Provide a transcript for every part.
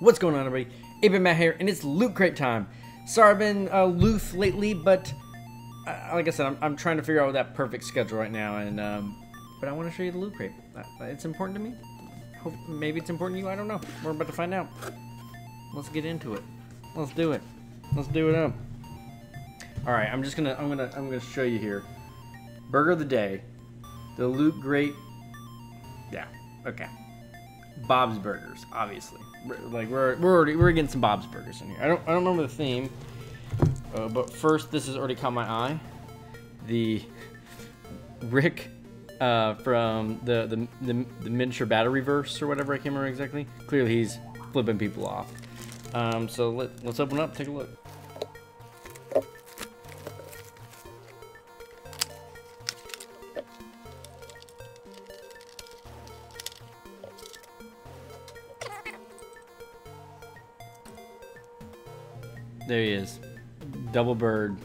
What's going on, everybody? Ape Matt here, and it's Loot Crate time. Sorry I've been loose lately, but like I said, I'm trying to figure out that perfect schedule right now, and but I want to show you the Loot Crate. It's important to me. Hope, maybe it's important to you, I don't know. We're about to find out. Let's get into it. Let's do it. Let's do it up. Alright, I'm gonna show you here. Burger of the day. The Loot Crate. Yeah, okay. Bob's Burgers, obviously. Like we're getting some Bob's Burgers in here. I don't remember the theme, but first this has already caught my eye. The Rick from the miniature battery verse or whatever, I can't remember exactly. Clearly he's flipping people off. So let's open up, take a look. There he is. Double bird.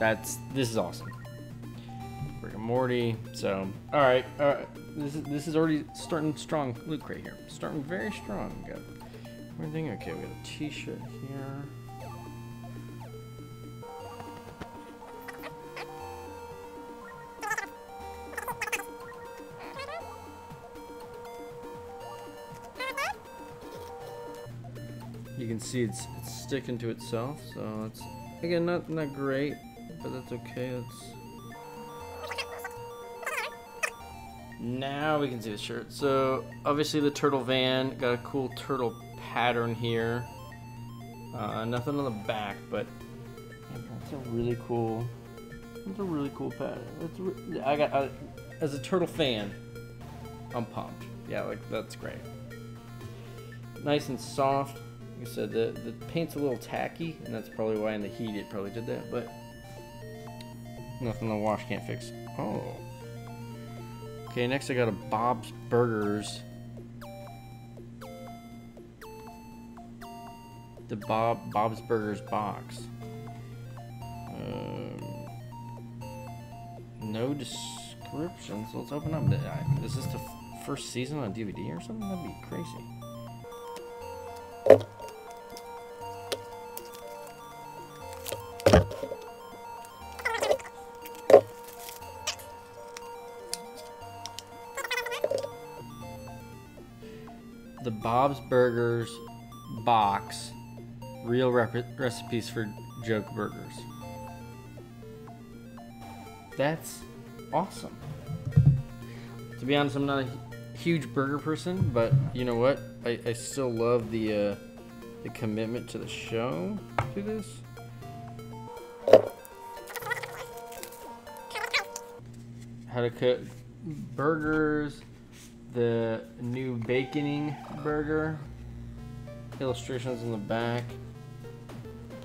This is awesome. Rick and Morty. So, all right. This is already starting strong. Loot Crate here. Starting very strong. Got everything. Okay, we got a t-shirt here. You can see it's sticking to itself, so it's, again, not great, but that's okay. Now we can see the shirt. So obviously the turtle van, got a cool turtle pattern here. Nothing on the back, but that's a really cool. That's a really cool pattern. As a turtle fan, I'm pumped. Yeah, like that's great. Nice and soft. Like I said, the paint's a little tacky, and that's probably why in the heat it probably did that, but nothing the wash can't fix. Oh. Okay, next I got a Bob's Burgers. The Bob's Burgers box. No description, so let's open up. Is this the first season on DVD or something? That'd be crazy. The Bob's Burgers box, real recipes for joke burgers. That's awesome. To be honest, I'm not a huge burger person, but you know what? I still love the commitment to the show, to this. How to cook burgers. The new baconing burger. Illustrations on the back.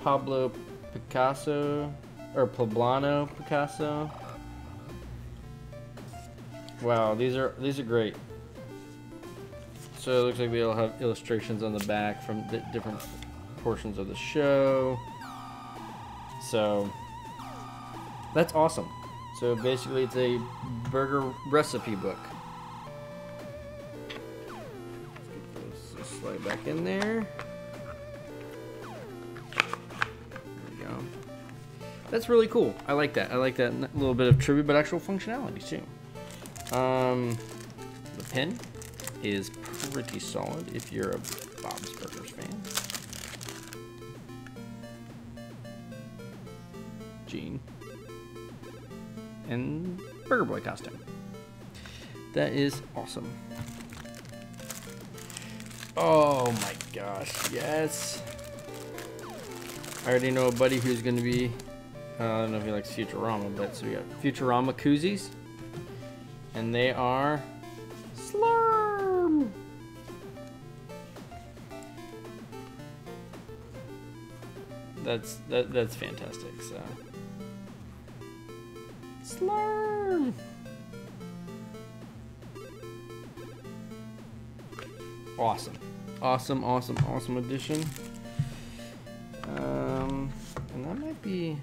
Pablo Picasso, or Poblano Picasso. Wow, these are great. So it looks like we all have illustrations on the back from the different portions of the show. So that's awesome. So basically, it's a burger recipe book. Slide back in there. There we go. That's really cool. I like that. I like that little bit of tribute, but actual functionality too. The pen is pretty solid if you're a Bob's Burgers fan. Gene. And Burger Boy costume. That is awesome. Oh my gosh, yes. I already know a buddy who's gonna be, I don't know if he likes Futurama, but so we got Futurama koozies. And they are Slurm. That's fantastic, so. Slurm. Awesome. Awesome addition. And that might be,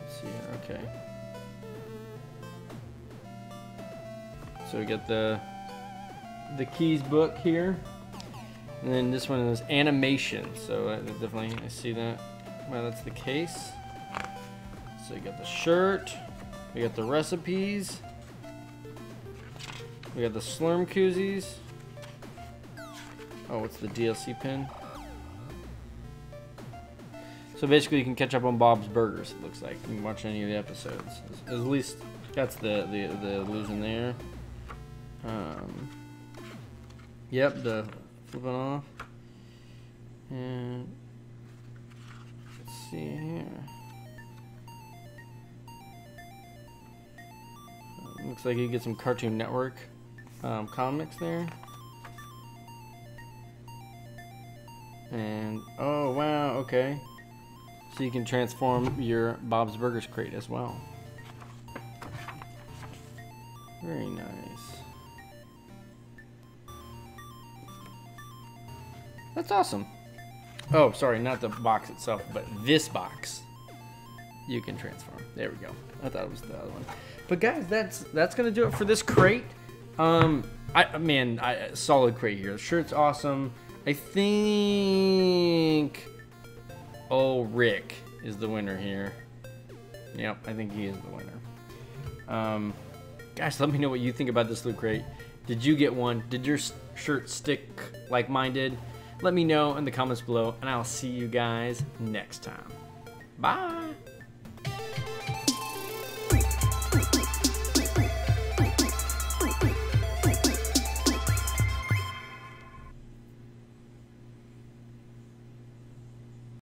let's see here, okay. So we got the keys book here, and then this one is animation. So definitely I see that. Well, that's the case. So you got the shirt, we got the recipes, we got the Slurm koozies. Oh, what's the DLC pin? So basically you can catch up on Bob's Burgers, it looks like. You can watch any of the episodes. At least that's the illusion there. Yep, the flip it off. And let's see here. Looks like you get some Cartoon Network comics there. And oh wow, okay. So you can transform your Bob's Burgers crate as well. Very nice. That's awesome. Oh, sorry, not the box itself, but this box. You can transform. There we go. I thought it was the other one. But guys, that's gonna do it for this crate. Man, solid crate here. The shirt's awesome. I think. Oh, Rick is the winner here. Yep, I think he is the winner. Gosh, let me know what you think about this Loot Crate. Did you get one? Did your shirt stick like mine did? Let me know in the comments below, and I'll see you guys next time. Bye!